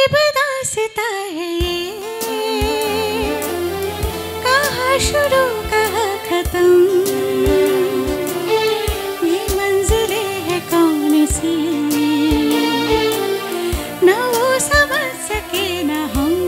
अजीब दास्ता है ये, कहाँ शुरू कहाँ खत्म, ये मंजिलें हैं कौन सी, ना वो समझ सके ना हम।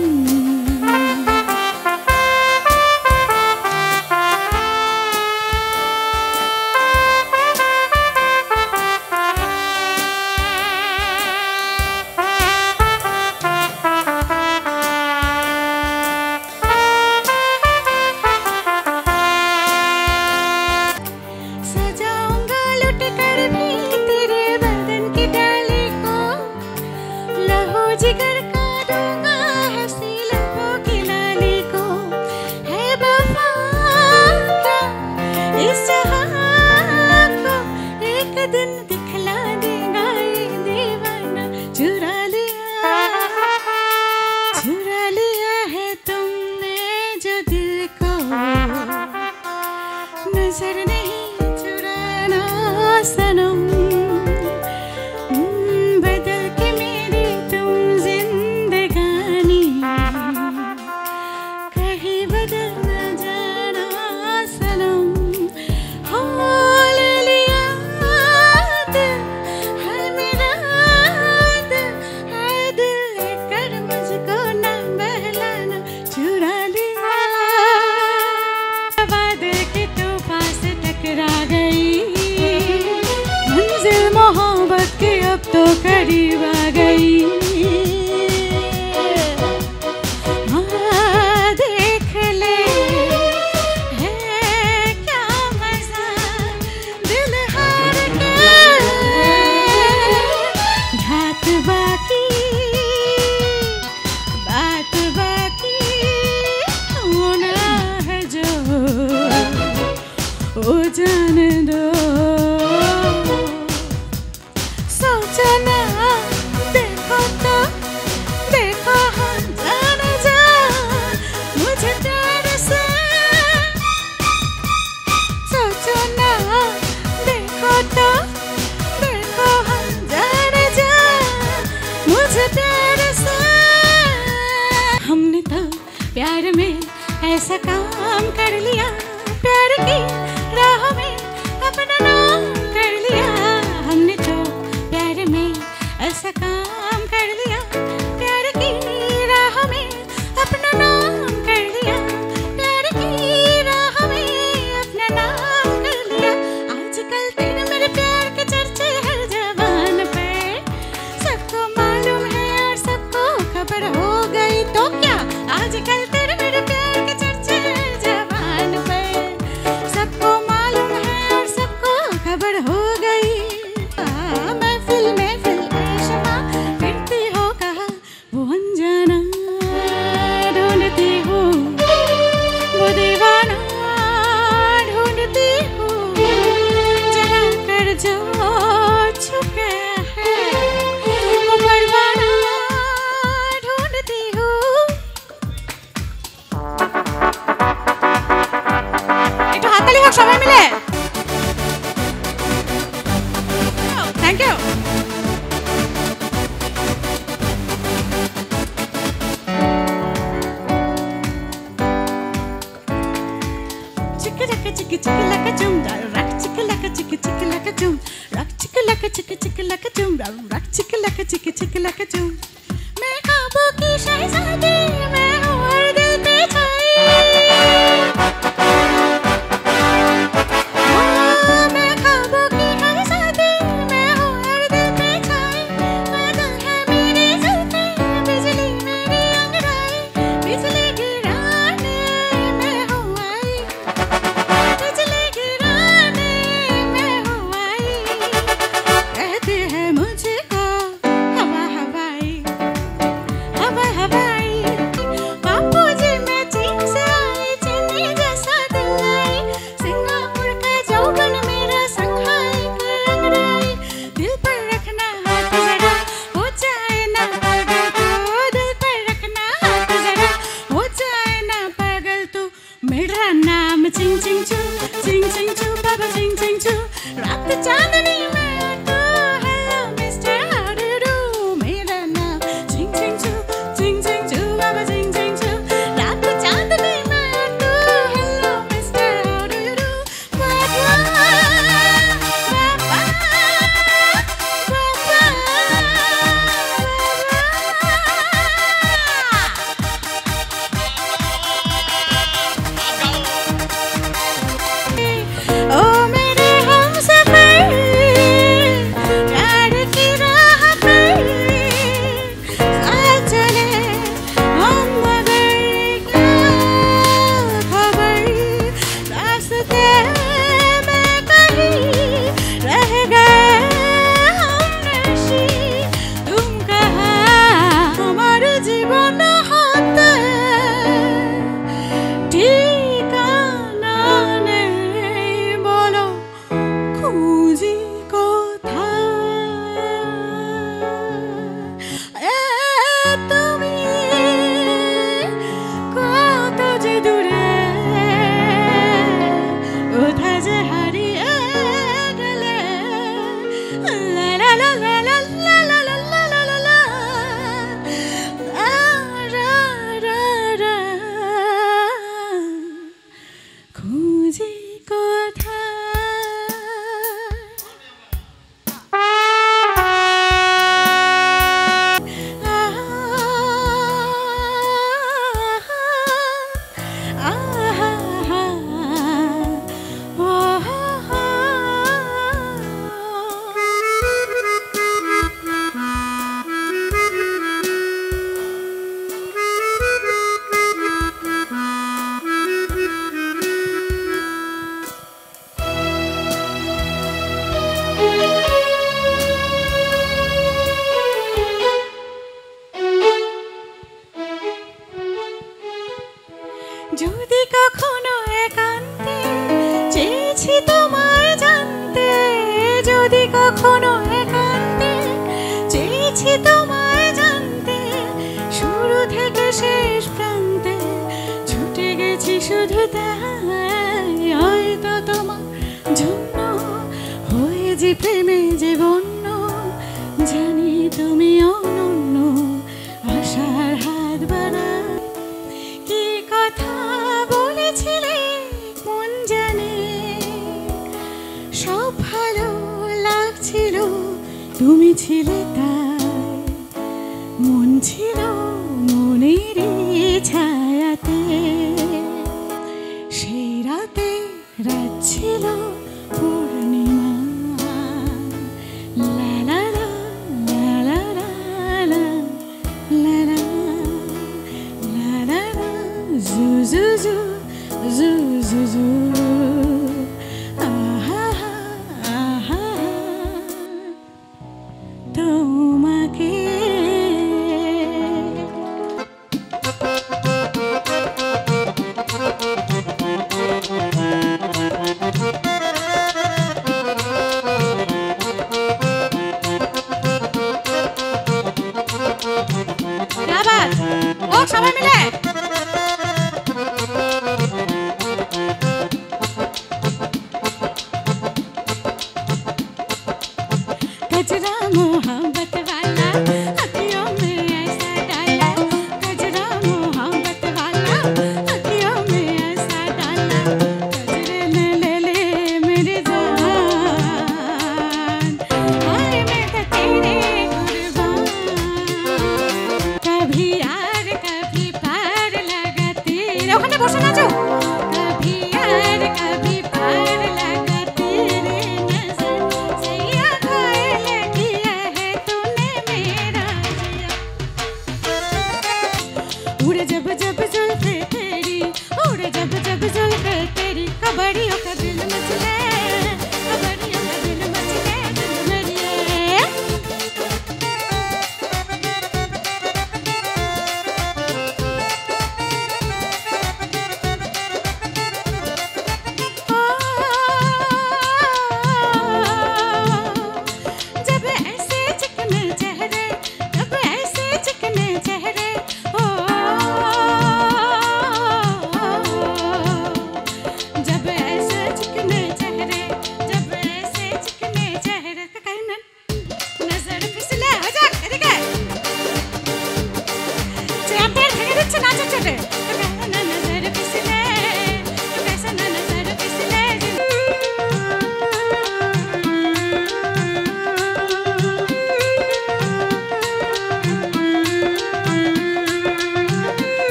जिगर का दूंगा हंसी लबों की लाली को, है वफा क्या इस जहाँ को, एक दिन दिखला देगा ये दीवाना, चुरा लिया है तुमने जो दिल को, नजर नहीं चुराना सनम। मोहब्बत के अब तो करीब आ गई, हाँ देख ले है क्या मजा, दिल हार के बात बाकी, बात बाकी होना है जो वो जाने दो। हमने तो प्यार में ऐसा काम कर लिया, प्यार की राह में अपना नाम कर लिया, हमने तो प्यार में ऐसा काम कर लिया, प्यार की राह में अपना नाम कर लिया, प्यार की राह में अपना नाम कर लिया। आजकल तेरे मेरे प्यार के चर्चे हर जवान पे, सबको मालूम है और सबको खबर हो गई तो क्या, आजकल तेरे मेरे प्यार के चर्चे हर जवान पे, सबको मालूम है और सबको खबर हो गई। महफिल महफिल आशिक़ा फिरती हो कहाँ वो अनजाना, ढूंढती हूँ वो दीवाना, ढूंढती हूँ जला कर जो छुपे है वो परवाना, ढूंढती हूँ। एक हाथ ताली होक समय मिले। Thank you. चिक लक चिक चिक लक चुम, मैं ख्वाबों की शहज़ादी, मैं हूँ हर दिल पे छाई, मैं ख्वाबों की शहज़ादी, मैं हूँ हर दिल पे छाई, बादल है मेरे ज़ुल्फ़ें, बिजली मेरी अंगड़ाई, बिजली गिराने मैं हूँ आई, बिजली गिराने मैं हूँ आई, कहते हैं मुझको हवा हवाई, যদি কখনো একান্তে চেয়েছি তোমায় জানতে, যদি কখনো একান্তে চেয়েছি তোমায় জানতে, শুরু থেকে শেষ প্রান্তে ছুটে গেছি শুধু তাই, হয়তো তোমার জন্য হয়েছি প্রেমে জীবন, জানি তুমি অনন্য আশার হাত বাড়া। কি কথা বলেছিলে মন জানে, সব ভালো লাগছিল তুমি ছিলে তাই, মন ছিল মনের ছায়াতে, সেই রাতে রাত ছিল পূর্ণিমা। সবাই মিলে गजरा मोहब्बत वाला अखियों में ऐसा डाला, गजरा मोहब्बत वाला अखियों में ऐसा डाला, गजरे ने ले ले मेरी जान, हाय मैं तो तेरे कुर्बान, कभी यार कभी प्यार लगाती रे, ওখানে বসে নাচো, कभी यार कभी प्यार लगाती रे नजर से बड़ियों का दिल मचले, बड़ियों का दिल मचले, दिल मचले। जब ऐसे चिकने चेहरे, जब ऐसे चिकने चेहरे, ओ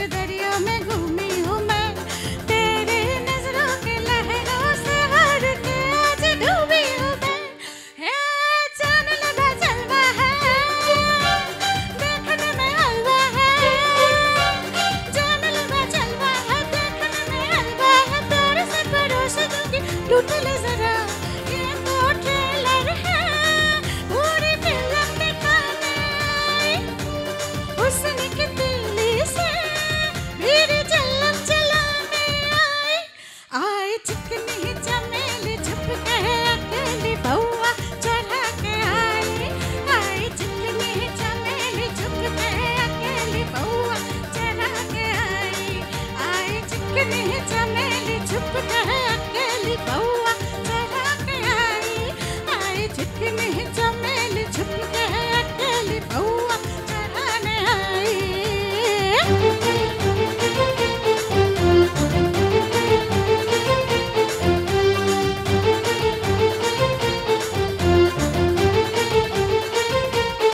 के दरिया में घूमी हूँ मैं, तेरी नजरों के लहरों से हार के आज डूबी हूँ मैं। है चाँद लगा जलवा है, देखने में हलवा है, चाँद लगा जलवा है, देखने में हलवा है, तेरे से परोस दूंगी टूट।